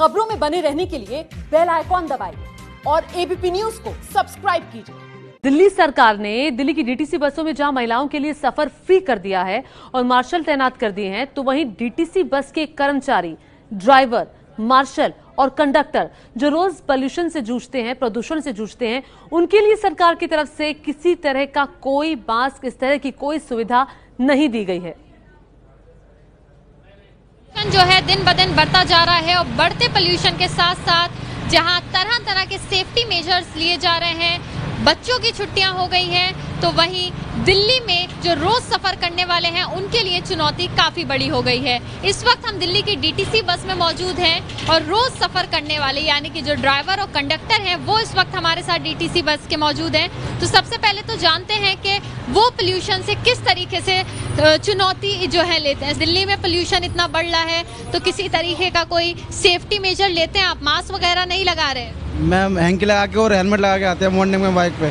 खबरों में बने रहने के लिए बेल आइकॉन दबाइए और एबीपी न्यूज को सब्सक्राइब कीजिए। दिल्ली सरकार ने दिल्ली की डीटीसी बसों में जहां महिलाओं के लिए सफर फ्री कर दिया है और मार्शल तैनात कर दिए हैं, तो वहीं डीटीसी बस के कर्मचारी, ड्राइवर, मार्शल और कंडक्टर जो रोज पॉल्यूशन से जूझते हैं, प्रदूषण से जूझते हैं, उनके लिए सरकार की तरफ से किसी तरह का कोई मास्क, इस तरह की कोई सुविधा नहीं दी गई है। जो है दिन ब दिन बढ़ता जा रहा है और बढ़ते पॉल्यूशन के साथ साथ जहां तरह तरह के सेफ्टी मेजर्स लिए जा रहे हैं, बच्चों की छुट्टियां हो गई हैं, तो वहीं दिल्ली में जो रोज सफर करने वाले हैं उनके लिए चुनौती काफी बड़ी हो गई है। इस वक्त हम दिल्ली की डीटीसी बस में मौजूद हैं और रोज सफर करने वाले यानी कि जो ड्राइवर और कंडक्टर हैं वो इस वक्त हमारे साथ डीटीसी बस के मौजूद हैं। तो सबसे पहले तो जानते हैं कि वो पोल्यूशन से किस तरीके से चुनौती जो है लेते हैं। दिल्ली में पोल्यूशन इतना बढ़ रहा है तो किसी तरीके का कोई सेफ्टी मेजर लेते हैं आप? मास्क वगैरह नहीं लगा रहे हैं? मैम हैंकी लगा के और हेलमेट लगा के आते हैं मॉर्निंग में बाइक पे।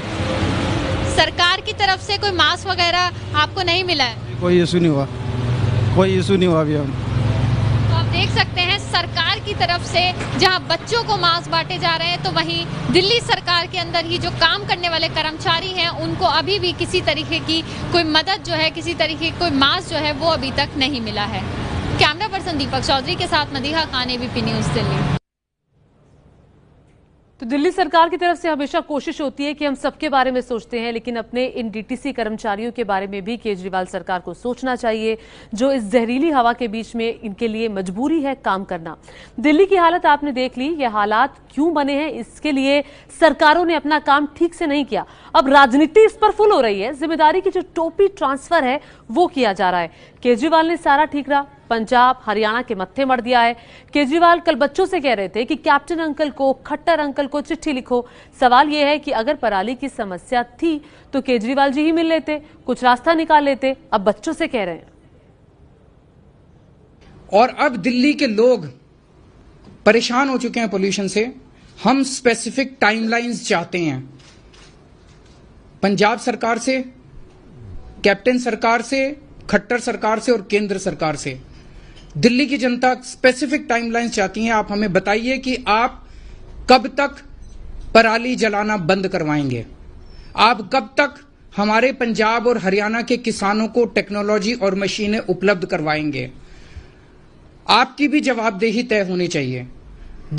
सरकार की तरफ से कोई मास्क वगैरह आपको नहीं मिला है? कोई इशू नहीं हुआ, कोई इशू नहीं हुआ अभी हम। तो आप देख सकते हैं सरकार की तरफ से जहां बच्चों को मास्क बांटे जा रहे हैं, तो वहीं दिल्ली सरकार के अंदर ही जो काम करने वाले कर्मचारी हैं उनको अभी भी किसी तरीके की कोई मदद जो है, किसी तरीके कोई मास्क जो है वो अभी तक नहीं मिला है। कैमरा पर्सन दीपक चौधरी के साथ मदीहा खान, एबीपी न्यूज़ दिल्ली। तो दिल्ली सरकार की तरफ से हमेशा कोशिश होती है कि हम सबके बारे में सोचते हैं, लेकिन अपने इन डीटीसी कर्मचारियों के बारे में भी केजरीवाल सरकार को सोचना चाहिए जो इस जहरीली हवा के बीच में इनके लिए मजबूरी है काम करना। दिल्ली की हालत आपने देख ली, ये हालात क्यों बने हैं इसके लिए सरकारों ने अपना काम ठीक से नहीं किया। अब राजनीति इस पर फुल हो रही है, जिम्मेदारी की जो टोपी ट्रांसफर है वो किया जा रहा है। केजरीवाल ने सारा ठीक रहा पंजाब हरियाणा के मत्थे मर दिया है। केजरीवाल कल बच्चों से कह रहे थे कि कैप्टन अंकल को, खट्टर अंकल को चिट्ठी लिखो। सवाल यह है कि अगर पराली की समस्या थी तो केजरीवाल जी ही मिल लेते, कुछ रास्ता निकाल लेते, अब बच्चों से कह रहे हैं। और अब दिल्ली के लोग परेशान हो चुके हैं पोल्यूशन से। हम स्पेसिफिक टाइमलाइंस चाहते हैं पंजाब सरकार से, कैप्टन सरकार से, खट्टर सरकार से और केंद्र सरकार से। दिल्ली की जनता स्पेसिफिक टाइमलाइंस चाहती है। आप हमें बताइए कि आप कब तक पराली जलाना बंद करवाएंगे, आप कब तक हमारे पंजाब और हरियाणा के किसानों को टेक्नोलॉजी और मशीनें उपलब्ध करवाएंगे। आपकी भी जवाबदेही तय होनी चाहिए।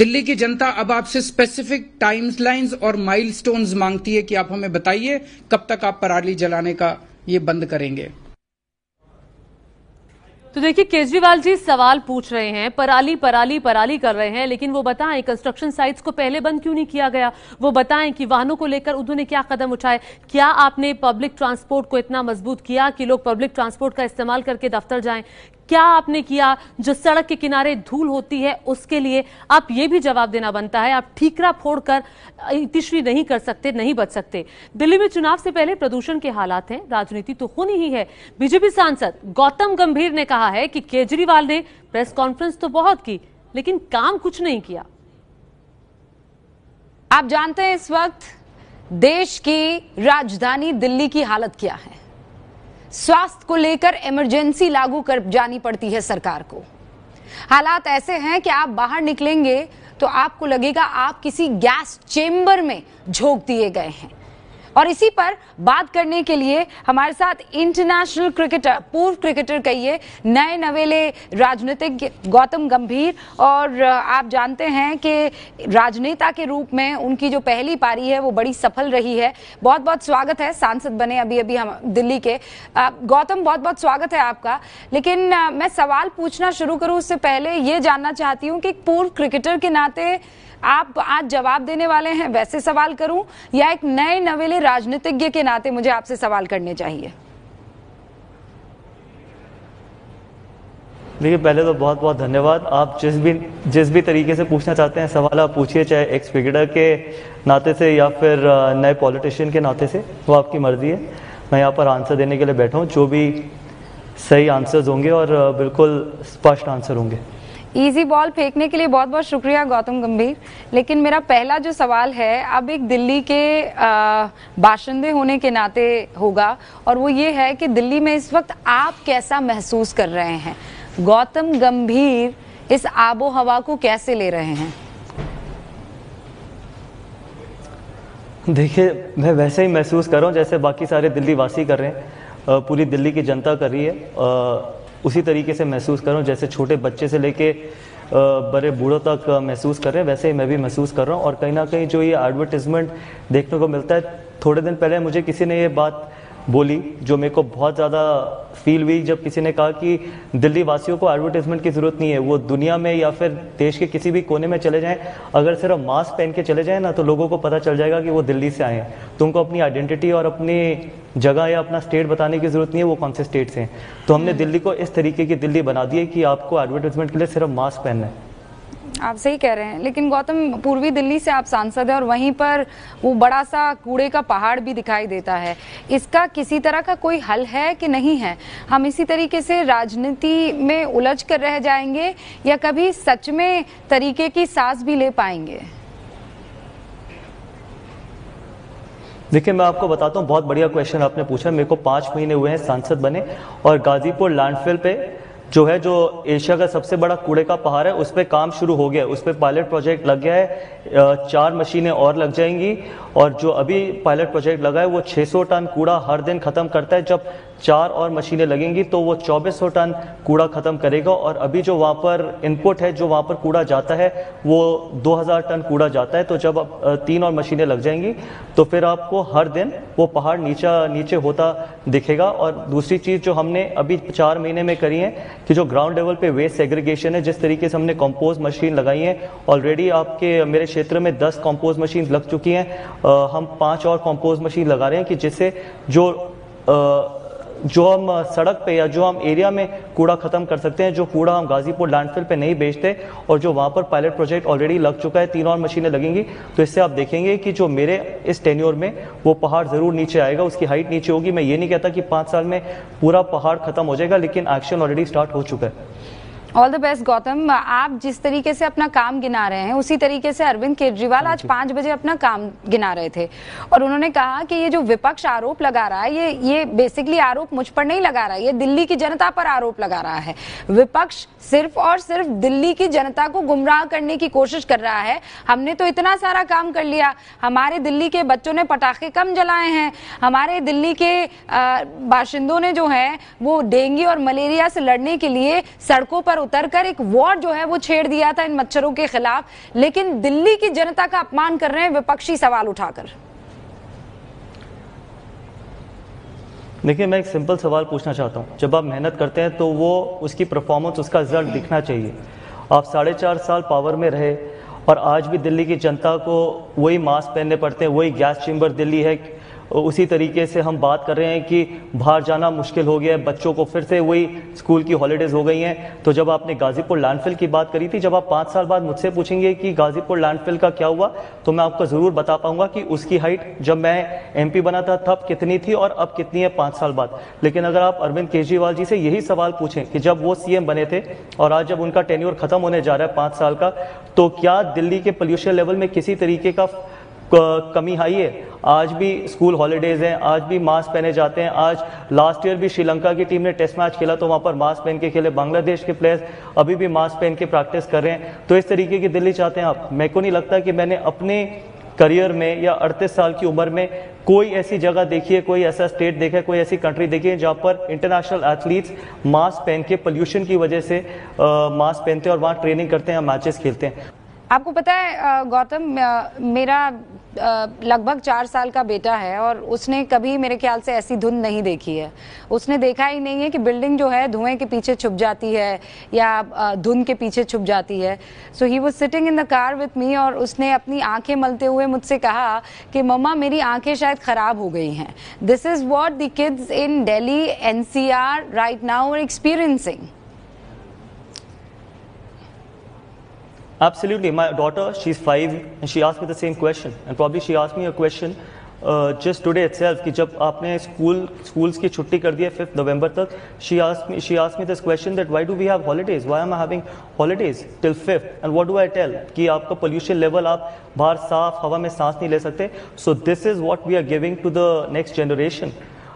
दिल्ली की जनता अब आपसे स्पेसिफिक टाइमलाइंस और माइलस्टोन्स मांगती है कि आप हमें बताइए कब तक आप पराली जलाने का ये बंद करेंगे। तो देखिए केजरीवाल जी सवाल पूछ रहे हैं, पराली पराली पराली कर रहे हैं, लेकिन वो बताएं कंस्ट्रक्शन साइट्स को पहले बंद क्यों नहीं किया गया, वो बताएं कि वाहनों को लेकर उन्होंने क्या कदम उठाए, क्या आपने पब्लिक ट्रांसपोर्ट को इतना मजबूत किया कि लोग पब्लिक ट्रांसपोर्ट का इस्तेमाल करके दफ्तर जाएं, क्या आपने किया, जो सड़क के किनारे धूल होती है उसके लिए आप ये भी जवाब देना बनता है। आप ठीकरा फोड़कर तीसरी नहीं कर सकते, नहीं बच सकते। दिल्ली में चुनाव से पहले प्रदूषण के हालात हैं, राजनीति तो होनी ही है। बीजेपी सांसद गौतम गंभीर ने कहा है कि केजरीवाल ने प्रेस कॉन्फ्रेंस तो बहुत की लेकिन काम कुछ नहीं किया। आप जानते हैं इस वक्त देश की राजधानी दिल्ली की हालत क्या है। स्वास्थ्य को लेकर इमरजेंसी लागू कर जानी पड़ती है सरकार को। हालात ऐसे हैं कि आप बाहर निकलेंगे तो आपको लगेगा आप किसी गैस चेंबर में झोंक दिए गए हैं। और इसी पर बात करने के लिए हमारे साथ इंटरनेशनल क्रिकेटर, पूर्व क्रिकेटर कहिए, नए नवेले राजनीतिज्ञ गौतम गंभीर। और आप जानते हैं कि राजनेता के रूप में उनकी जो पहली पारी है वो बड़ी सफल रही है। बहुत बहुत स्वागत है, सांसद बने अभी अभी हम दिल्ली के। गौतम बहुत बहुत स्वागत है आपका। लेकिन मैं सवाल पूछना शुरू करूँ उससे पहले ये जानना चाहती हूँ कि पूर्व क्रिकेटर के नाते आप आज जवाब देने वाले हैं वैसे सवाल करूं, या एक नए नवेले राजनीतिज्ञ के नाते मुझे आपसे सवाल करने चाहिए? देखिए पहले तो बहुत बहुत धन्यवाद। आप जिस भी तरीके से पूछना चाहते हैं सवाल आप पूछिए, चाहे एक्स क्रिकेटर के नाते से या फिर नए पॉलिटिशियन के नाते से, वो आपकी मर्जी है। मैं यहाँ पर आंसर देने के लिए बैठा हूँ। जो भी सही आंसर्स होंगे और बिल्कुल स्पष्ट आंसर होंगे। इजी बॉल फेंकने के लिए बहुत बहुत शुक्रिया गौतम गंभीर। लेकिन मेरा पहला जो सवाल है अब एक दिल्ली के बाशिंदे होने के नाते होगा, और वो ये है कि दिल्ली में इस वक्त आप कैसा महसूस कर रहे हैं? गौतम गंभीर इस आबो हवा को कैसे ले रहे हैं? देखिए, मैं वैसे ही महसूस कर रहा हूँ जैसे बाकी सारे दिल्ली वासी कर रहे हैं, पूरी दिल्ली की जनता कर रही है। उसी तरीके से महसूस कर रहा हूँ जैसे छोटे बच्चे से लेके बड़े बूढ़ों तक महसूस कर रहे हैं, वैसे ही मैं भी महसूस कर रहा हूँ। और कहीं ना कहीं जो ये एडवर्टाइजमेंट देखने को मिलता है, थोड़े दिन पहले मुझे किसी ने ये बात बोली जो मेरे को बहुत ज़्यादा फील हुई, जब किसी ने कहा कि दिल्ली वासियों को एडवर्टाइजमेंट की ज़रूरत नहीं है, वो दुनिया में या फिर देश के किसी भी कोने में चले जाएं, अगर सिर्फ मास्क पहन के चले जाएं ना तो लोगों को पता चल जाएगा कि वो दिल्ली से आए हैं। तो उनको अपनी आइडेंटिटी और अपनी जगह या अपना स्टेट बताने की ज़रूरत नहीं है वो कौन से स्टेट से हैं। तो हमने दिल्ली को इस तरीके की दिल्ली बना दी है कि आपको एडवर्टाइजमेंट के लिए सिर्फ मास्क पहनना है। आप सही कह रहे हैं, लेकिन गौतम, पूर्वी दिल्ली से आप सांसद हैं और वहीं पर वो बड़ा सा कूड़े का पहाड़ भी दिखाई देता है, इसका किसी तरह का कोई हल है कि नहीं है? हम इसी तरीके से राजनीति में उलझ कर रह जाएंगे या कभी सच में तरीके की सांस भी ले पाएंगे? देखिए, मैं आपको बताता हूँ, बहुत बढ़िया क्वेश्चन आपने पूछा। मेरे को 5 महीने हुए हैं सांसद बने और गाजीपुर लैंडफिल पे जो एशिया का सबसे बड़ा कूड़े का पहाड़ है उस पर काम शुरू हो गया है, उस पर पायलट प्रोजेक्ट लग गया है, 4 मशीनें और लग जाएंगी। और जो अभी पायलट प्रोजेक्ट लगा है वो 600 टन कूड़ा हर दिन खत्म करता है, जब 4 और मशीनें लगेंगी तो वो 2400 टन कूड़ा खत्म करेगा। और अभी जो वहाँ पर इनपुट है, जो वहाँ पर कूड़ा जाता है, वो 2000 टन कूड़ा जाता है। तो जब आप 3 और मशीनें लग जाएंगी तो फिर आपको हर दिन वो पहाड़ नीचे होता दिखेगा। और दूसरी चीज़ जो हमने अभी 4 महीने में करी है कि जो ग्राउंड लेवल पे वेस्ट सेग्रीगेशन है, जिस तरीके से हमने कंपोस्ट मशीन लगाई है, ऑलरेडी आपके मेरे क्षेत्र में 10 कंपोस्ट मशीन लग चुकी हैं, हम 5 और कंपोस्ट मशीन लगा रहे हैं कि जिससे जो हम सड़क पे या जो हम एरिया में कूड़ा खत्म कर सकते हैं, जो कूड़ा हम गाजीपुर लैंडफिल पे नहीं बेचते, और जो वहाँ पर पायलट प्रोजेक्ट ऑलरेडी लग चुका है, 3 और मशीनें लगेंगी। तो इससे आप देखेंगे कि जो मेरे इस टेन्योर में वो पहाड़ ज़रूर नीचे आएगा, उसकी हाइट नीचे होगी। मैं ये नहीं कहता कि 5 साल में पूरा पहाड़ खत्म हो जाएगा, लेकिन एक्शन ऑलरेडी स्टार्ट हो चुका है। ऑल द बेस्ट गौतम, आप जिस तरीके से अपना काम गिना रहे हैं उसी तरीके से अरविंद केजरीवाल आज 5 बजे अपना काम गिना रहे थे और उन्होंने कहा कि ये जो विपक्ष आरोप लगा रहा है, ये बेसिकली आरोप मुझ पर नहीं लगा रहा है, ये दिल्ली की जनता पर आरोप लगा रहा है। विपक्ष सिर्फ और सिर्फ दिल्ली की जनता को गुमराह करने की कोशिश कर रहा है। हमने तो इतना सारा काम कर लिया, हमारे दिल्ली के बच्चों ने पटाखे कम जलाए हैं, हमारे दिल्ली के बाशिंदों ने जो है वो डेंगू और मलेरिया से लड़ने के लिए सड़कों पर उतरकर एक वॉर जो है वो छेड़ दिया था इन मच्छरों के खिलाफ, लेकिन दिल्ली की जनता का अपमान कर रहे हैं विपक्षी सवाल उठाकर। देखिए, मैं एक सिंपल सवाल पूछना चाहता हूं, जब आप मेहनत करते हैं तो वो उसकी परफॉर्मेंस, उसका रिजल्ट दिखना चाहिए। आप 4.5 साल पावर में रहे और आज भी दिल्ली की जनता को वही मास्क पहनने पड़ते हैं, वही गैस चेंबर दिल्ली है। उसी तरीके से हम बात कर रहे हैं कि बाहर जाना मुश्किल हो गया है, बच्चों को फिर से वही स्कूल की हॉलीडेज हो गई हैं। तो जब आपने गाजीपुर लैंडफिल की बात करी थी, जब आप 5 साल बाद मुझसे पूछेंगे कि गाजीपुर लैंडफिल का क्या हुआ, तो मैं आपको ज़रूर बता पाऊंगा कि उसकी हाइट जब मैं MP बना था तब कितनी थी और अब कितनी है 5 साल बाद। लेकिन अगर आप अरविंद केजरीवाल जी से यही सवाल पूछें कि जब वो CM बने थे और आज जब उनका टेन्योर ख़त्म होने जा रहा है 5 साल का, तो क्या दिल्ली के पोल्यूशन लेवल में किसी तरीके का कमी आई है? आज भी स्कूल हॉलीडेज हैं, आज भी मास्क पहने जाते हैं। आज लास्ट ईयर भी श्रीलंका की टीम ने टेस्ट मैच खेला तो वहाँ पर मास्क पहन के खेले, बांग्लादेश के प्लेयर्स अभी भी मास्क पहन के प्रैक्टिस कर रहे हैं। तो इस तरीके की दिल्ली चाहते हैं आप? मेरे को नहीं लगता कि मैंने अपने करियर में या 38 साल की उम्र में कोई ऐसी जगह देखी है, कोई ऐसा स्टेट देखा है, कोई ऐसी कंट्री देखी है जहाँ पर इंटरनेशनल एथलीट्स मास्क पहन के पोल्यूशन की वजह से मास्क पहनते हैं और वहाँ ट्रेनिंग करते हैं या मैचेस खेलते हैं। आपको पता है गौतम, मेरा लगभग 4 साल का बेटा है और उसने कभी मेरे ख्याल से ऐसी धुंध नहीं देखी है। उसने देखा ही नहीं है कि बिल्डिंग जो है धुएं के पीछे छुप जाती है या धुंध के पीछे छुप जाती है। So he was sitting in the car with me और उसने अपनी आंखें मलते हुए मुझसे कहा कि मम्मा, मेरी आंखें शायद ख़राब हो गई हैं। This is what the kids in Delhi NCR right now experiencing. Absolutely, my daughter, she's 5 and she asked me the same question and probably she asked me a question just today itself कि जब आपने schools की छुट्टी कर दी है 5 नवंबर तक, she asked me this question that why do we have holidays, why am I having holidays till 5th and what do I tell कि आपका pollution level, आप बाहर साफ हवा में सांस नहीं ले सकते। So this is what we are giving to the next generation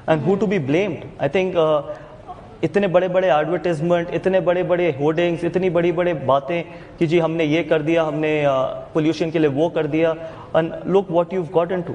and who to be blamed. I think इतने बड़े बड़े एडवर्टाइजमेंट, इतने बड़े बड़े होर्डिंग्स, इतनी बड़ी बड़े बातें कि जी हमने ये कर दिया, हमने पोल्यूशन के लिए वो कर दिया, and look what you have gotten to.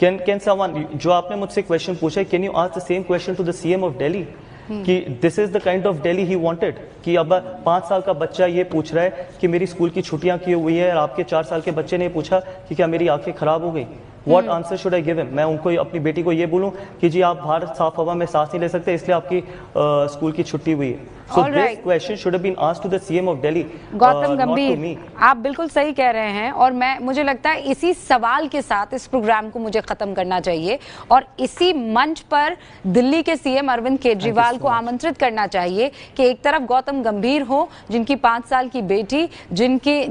Can someone, जो आपने मुझसे क्वेश्चन पूछा, can you ask the same question to the CM of Delhi कि this is the kind of Delhi he wanted? कि अब 5 साल का बच्चा ये पूछ रहा है कि मेरी स्कूल की छुट्टियां क्यों हुई है, और आपके 4 साल के बच्चे ने पूछा कि क्या मेरी आंखें खराब हो गई। What answer should I give him? मैं उनको, अपनी बेटी को ये बोलूं कि जी आप बाहर साफ हवा में सांस नहीं ले सकते, इसलिए आपकी स्कूल की छुट्टी हुई है। So this question should have been asked to the CM of Delhi. Gautam Gambhir, आप बिल्कुल सही कह रहे हैं, और मैं, मुझे लगता है इसी सवाल के साथ इस प्रोग्राम को मुझे खत्म करना चाहिए, और इसी मंच पर दिल्ली के सीएम अरविंद केजरीवाल को आमंत्रित करना चाहिए कि एक तरफ गौतम गंभीर हो, जिनकी 5 साल की बेटी,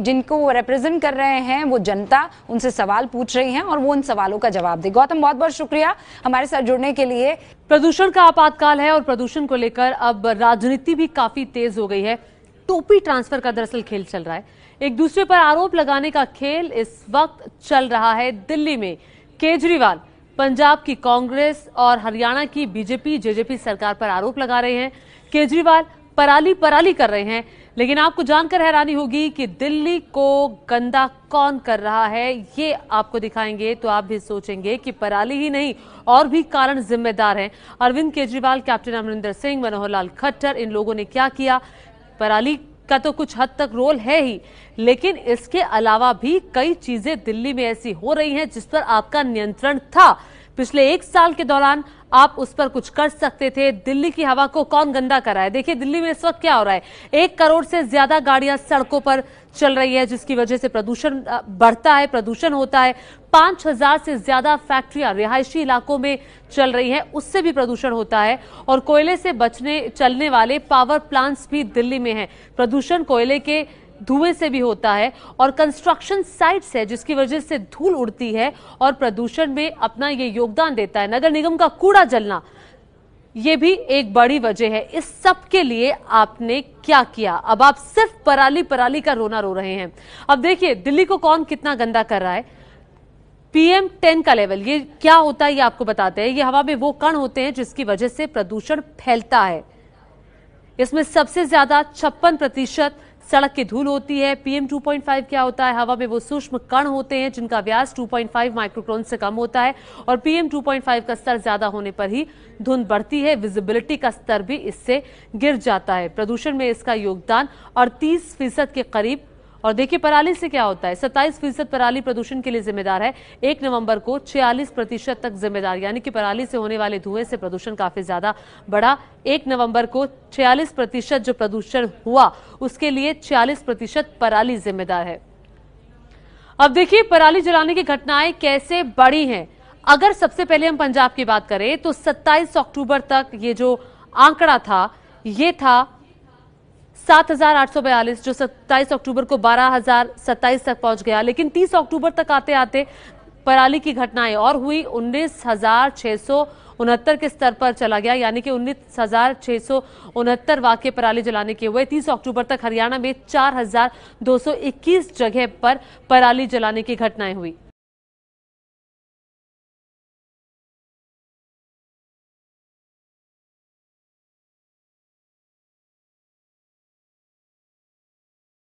जिनको वो रिप्रेजेंट कर रहे हैं, वो जनता उनसे सवाल पूछ रही है और वो सवालों का जवाब दे। गौतम, बहुत बहुत शुक्रिया हमारे साथ जुड़ने के लिए। प्रदूषण का आपातकाल है और प्रदूषण को लेकर अब राजनीति भी काफी तेज हो गई है। टोपी ट्रांसफर का दरअसल खेल चल रहा है, एक दूसरे पर आरोप लगाने का खेल इस वक्त चल रहा है। दिल्ली में केजरीवाल पंजाब की कांग्रेस और हरियाणा की बीजेपी जेजेपी सरकार पर आरोप लगा रहे हैं। केजरीवाल पराली पराली कर रहे हैं, लेकिन आपको जानकर हैरानी होगी कि दिल्ली को गंदा कौन कर रहा है। ये आपको दिखाएंगे तो आप भी सोचेंगे कि पराली ही नहीं और भी कारण जिम्मेदार हैं। अरविंद केजरीवाल, कैप्टन अमरिंदर सिंह, मनोहर लाल खट्टर, इन लोगों ने क्या किया? पराली का तो कुछ हद तक रोल है ही, लेकिन इसके अलावा भी कई चीजें दिल्ली में ऐसी हो रही हैं जिस पर आपका नियंत्रण था। पिछले 1 साल के दौरान आप उस पर कुछ कर सकते थे। दिल्ली की हवा को कौन गंदा कर रहा है? देखिए दिल्ली में इस वक्त क्या हो रहा है। 1 करोड़ से ज्यादा गाड़ियां सड़कों पर चल रही है, जिसकी वजह से प्रदूषण बढ़ता है, प्रदूषण होता है। 5000 से ज्यादा फैक्ट्रियां रिहायशी इलाकों में चल रही है, उससे भी प्रदूषण होता है। और कोयले से बचने चलने वाले पावर प्लांट्स भी दिल्ली में है, प्रदूषण कोयले के धुएं से भी होता है। और कंस्ट्रक्शन साइट्स है, जिसकी वजह से धूल उड़ती है और प्रदूषण में अपना ये योगदान देता है। नगर निगम का कूड़ा जलना, ये भी एक बड़ी वजह है। इस सब के लिए आपने क्या किया? अब आप सिर्फ पराली पराली का रोना रो रहे हैं। अब देखिए दिल्ली को कौन कितना गंदा कर रहा है। PM10 का लेवल, ये क्या होता है ये आपको बताते हैं। ये हवा में वो कण होते हैं जिसकी वजह से प्रदूषण फैलता है। इसमें सबसे ज्यादा 56% सड़क की धूल होती है। PM2.5 क्या होता है? हवा में वो सूक्ष्म कण होते हैं जिनका व्यास 2.5 माइक्रोक्रॉन से कम होता है, और PM2.5 का स्तर ज्यादा होने पर ही धुंध बढ़ती है, विजिबिलिटी का स्तर भी इससे गिर जाता है। प्रदूषण में इसका योगदान 38% के करीब। और देखिए पराली से क्या होता है। 27% पराली प्रदूषण के लिए जिम्मेदार है। 1 नवंबर को 46% तक जिम्मेदार, यानी कि पराली से होने वाले धुएं से प्रदूषण काफी ज्यादा बढ़ा। 1 नवंबर को 46% जो प्रदूषण हुआ उसके लिए 46% पराली जिम्मेदार है। अब देखिए पराली जलाने की घटनाएं कैसे बढ़ी हैं। अगर सबसे पहले हम पंजाब की बात करें तो 27 अक्टूबर तक ये जो आंकड़ा था ये था 7,842, जो 27 अक्टूबर को 12,027 तक पहुंच गया। लेकिन 30 अक्टूबर तक आते आते पराली की घटनाएं और हुई, 19,669 के स्तर पर चला गया, यानी कि 19,669 वाक्य पराली जलाने के हुए। 30 अक्टूबर तक हरियाणा में 4,221 जगह पर पराली जलाने की घटनाएं हुई।